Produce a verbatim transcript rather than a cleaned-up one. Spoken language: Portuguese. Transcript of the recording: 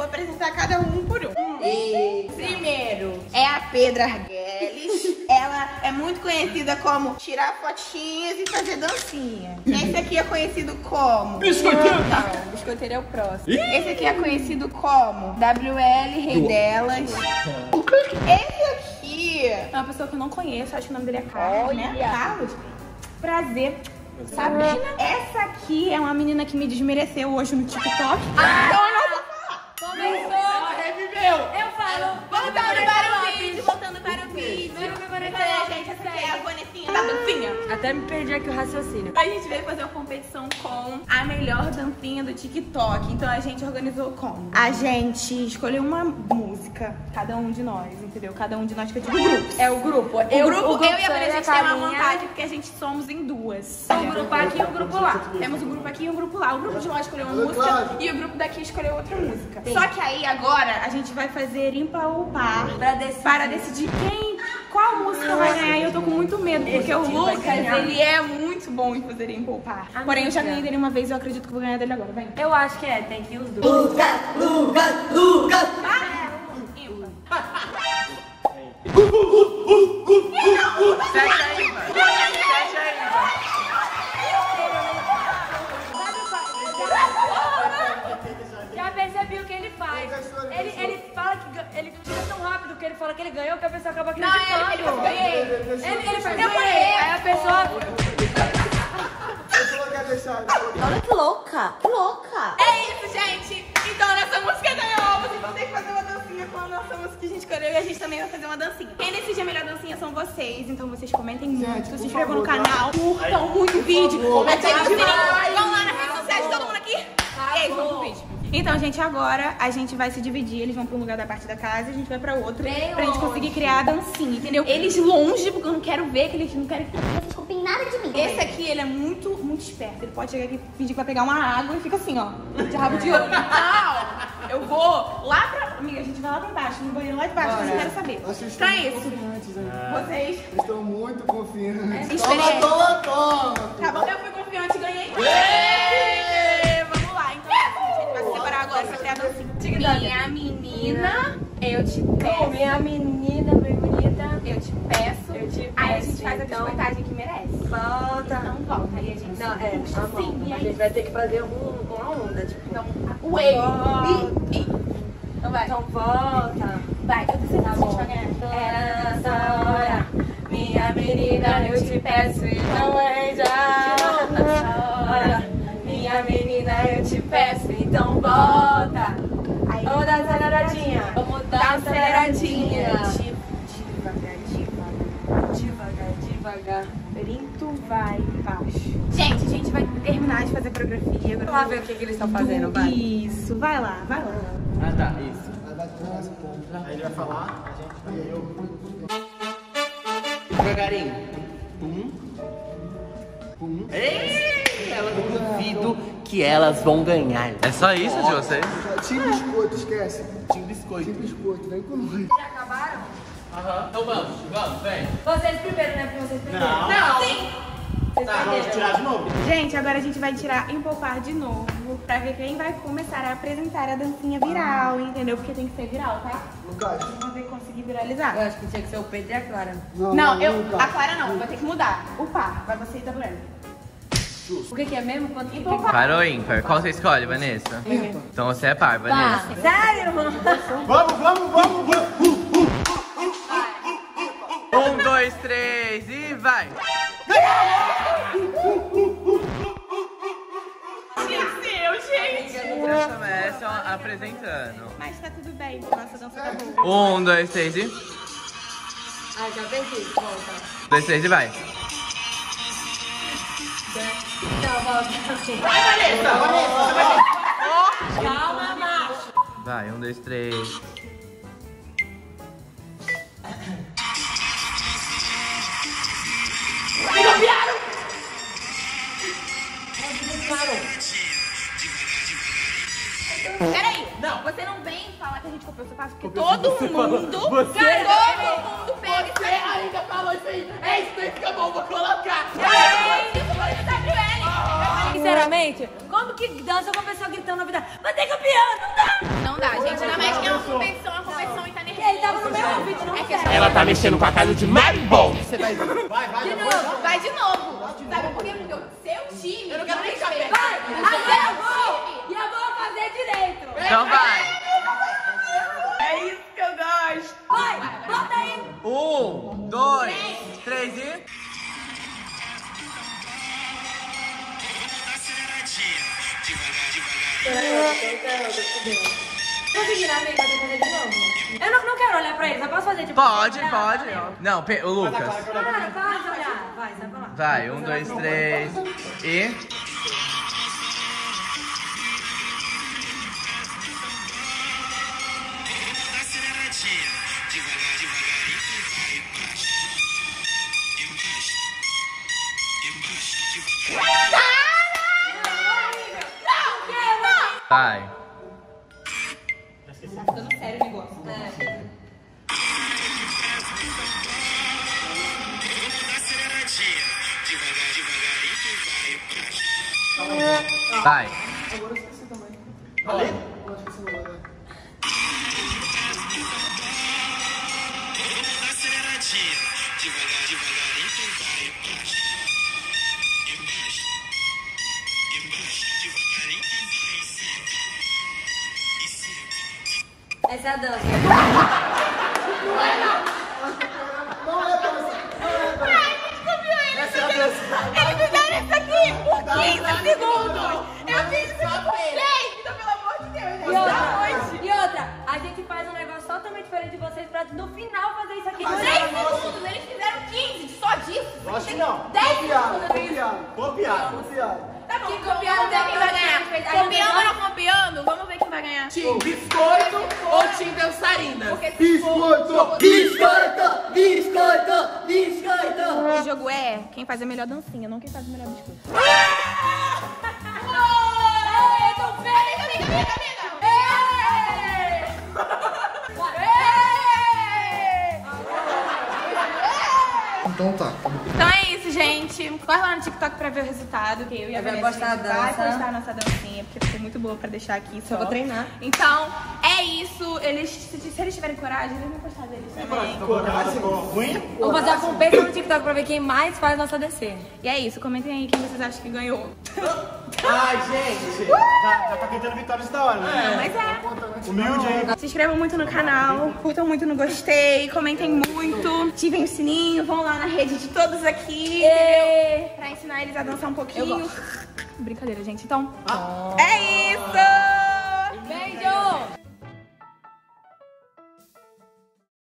vou apresentar cada um por um. Eita. Primeiro é a Pedra Arguelis. Ela é muito conhecida como tirar fotinhas e fazer dancinha. Esse aqui é conhecido como... Biscoiteiro! Não, não, biscoiteiro é o próximo. Ih. Esse aqui é conhecido como W L Rei delas. Esse aqui é uma pessoa que eu não conheço, acho que o nome dele é Carlos, né? Carlos. Prazer. Sabrina. Essa aqui é uma menina que me desmereceu hoje no TikTok. Ah, então eu não vou falar. Começou. Ela reviveu. Eu falo. Voltando para o vídeo. Voltando para o vídeo. Gente, essa aqui é a Vanessinha da dancinha. Até me perdi aqui o raciocínio. A gente veio fazer uma competição com a melhor dancinha do TikTok. Então a gente organizou como? A gente escolheu uma música. Cada um de nós, entendeu? Cada um de nós que eu digo grupo. É o grupo. O eu, grupo, o grupo eu e a Vanessa, a gente tem uma vontade porque a gente somos em duas. Um grupo aqui e um grupo lá. Temos um grupo aqui e um grupo lá. O grupo de lá escolheu uma música e o grupo daqui escolheu outra música. Sim. Só que aí agora a gente vai fazer ímpar ou par pra decidir. para decidir quem... Qual música vai ganhar? E eu tô com muito medo, porque o Lucas, ele é muito bom em fazer em poupar. Amiga. Porém, eu já ganhei dele uma vez e eu acredito que vou ganhar dele agora, vem. Eu acho que é, tem que ir os dois. Lucas, Lucas, Lucas! Ah, já percebi o que ele faz. Ele, ele fala que... Ele tira tão rápido que ele fala que ele ganhou que a pessoa acaba acreditando. Não, ele falou, ganhei. Ele, ele faz, eu ganhei. Aí a pessoa... Olha que louca, que louca. É isso, gente. Então, nossa música ganhou. Vocês vão ter que fazer uma dancinha com a nossa música que a gente escolheu. E a gente também vai fazer uma dancinha. Quem decide a melhor dancinha são vocês. Então, vocês comentem muito, se inscrevam no canal, curtam muito o vídeo, ativem o sininho. Vão lá nas redes sociais, todo mundo aqui. Ei, vamos pro vídeo. Então, gente, agora a gente vai se dividir. Eles vão pra um lugar da parte da casa e a gente vai pra outro. Bem pra longe. Gente conseguir criar a dancinha, entendeu? Eles longe, porque eu não quero ver que eles não querem que vocês copiem nada de mim. Esse aqui, ele é muito, muito esperto. Ele pode chegar aqui e pedir pra pegar uma água e fica assim, ó. De rabo de olho. Não! Eu vou lá pra... Amiga, a gente vai lá pra baixo, no banheiro lá de baixo, ah, mas eu quero saber. Vocês pra isso. Ah. Vocês... Estão muito confiantes. É. Toma, toma, toma. Tá bom, eu fui confiante e ganhei. Minha menina, eu te peço. Minha menina, minha bonita, eu te peço. Eu te peço. Aí a gente faz a descontagem que merece. Volta. Então volta. Aí a gente. Não, é. Puxa, sim, a, a gente vai ter que fazer um, uma onda. Tipo, então. Ué! Então vai. Então volta. Vai, eu preciso dar uma ganhar. Essa hora, minha menina, eu te peço e não é já. Essa hora, minha menina, eu te peço, então volta. Vamos dar aceleradinha. Vamos dar aceleradinha. Devagar, devagar, devagar, devagar. Brinto vai baixo. Gente, a gente vai terminar de fazer a coreografia. Vamos lá ver o que, que eles estão fazendo, vai. Isso, vai lá, vai lá. Ah tá, isso. Aí ele vai falar, a gente vai eu. Devagarinho. Um. Um. Ei! Ela duvido que elas vão ganhar. É só isso de vocês? Tinha biscoito, esquece. Tinha biscoito. Tinha biscoito, vem com nós. Já acabaram? Aham. Então vamos, vamos, vem. Vocês primeiro, né? Porque vocês primeiro. Não, não. Sim. Vocês tá, vamos tirar de novo. Gente, agora a gente vai tirar em poupar de novo. Pra ver quem vai começar a apresentar a dancinha viral, entendeu? Porque tem que ser viral, tá? Lucas. Vamos ver conseguir viralizar. Eu acho que tinha que ser o Pedro e a Clara. Não, não, não eu. Não, a Clara não, vai ter que mudar. O par, vai você e a W L. O que, que é mesmo? Quanto que tem? Par ou ímpar? Qual você escolhe, Vanessa? Ímpar. Então você é par, Vanessa. Par. Sério, mano? Vamos, vamos, vamos, vamos! Um, dois, três e vai! Vocês começam apresentando. Mas tá tudo bem, nossa dança tá boa. Um, dois, três e... Ah, já perdi, volta. Um, dois, três e vai. Não, volta. Vai, Vanessa! Vanessa! Calma, macho! Vai, um, dois, três. Me copiaram! Peraí! Não, você não vem falar que a gente copiou, você faz porque todo mundo. Você todo mundo pega. Você ainda falou isso aí! É isso aí que acabou, vou colocar! Sinceramente, quando que dança com a pessoa gritando na vida. Mas tem campeão, não dá! Não dá, gente. Ainda mais que é uma competição, a competição e tá nervosa. Ele tava no meu vídeo, não quer. Ela tá mexendo com a casa de Maribol. Você vai, vai, vai, vai. De novo, vai de novo. Sabe por quê? Porque o seu time... Eu não quero nem saber. Vai, até eu vou. E eu vou fazer direito. Então vai. É isso que eu gosto. Vai, volta aí. Um, dois, três e... Eu não, não quero olhar pra eles, eu posso fazer tipo... Pode, olhar, pode. Olhar. Não, o Lucas. Para, faz olhar. Vai, sai pra lá. Vai, um, dois, três e... Vai. Tá ficando sério o negócio. É. Vai. Agora eu esqueci também. Valeu? Eu acho que você não vai dar. Essa é a dança. Não é não. Não é a dança. Ai, eles fizeram isso aqui por quinze segundos. Eu fiz isso aqui por seis. Pelo amor de Deus. E outra, e outra, a gente faz um negócio totalmente diferente de vocês pra no final fazer isso aqui. dez segundos, eles fizeram quinze só disso. Acho que não. dez segundos. Copiado, copiado. Tá bom, copiando é quem vai ganhar. Copiando ou não copiando, vamos ver quem vai ganhar. Team biscoito ou team dançarina? Biscoito, biscoito, biscoito, biscoito. O jogo é quem faz a melhor dancinha, não quem faz o melhor biscoito. Eu tô feliz, amiga, amiga, amiga. Então tá. Então é isso, gente. Corre lá no TikTok pra ver o resultado. Que eu e a Vanessa vai postar a dança. Vai postar a nossa dancinha, porque ficou muito boa pra deixar aqui. Só vou treinar. Então, é isso. Eles, se, se eles tiverem coragem, eles vão postar deles também. Coragem, coragem. Vou fazer a competição no TikTok pra ver quem mais faz nossa D C. E é isso. Comentem aí quem vocês acham que ganhou. Ai, gente. Uh! Já, já tá tentando vitórias da hora, né? Não, mas é. Humilde, hein? Se inscrevam muito no canal. Curtam muito no gostei. Comentem muito. Ativem o sininho. Vão lá na rede de todos aqui, e... pra ensinar eles a dançar um pouquinho. Brincadeira, gente. Então, ah. é isso!